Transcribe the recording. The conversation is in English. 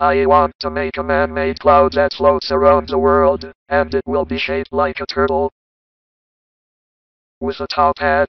I want to make a man-made cloud that floats around the world, and it will be shaped like a turtle. With a top hat,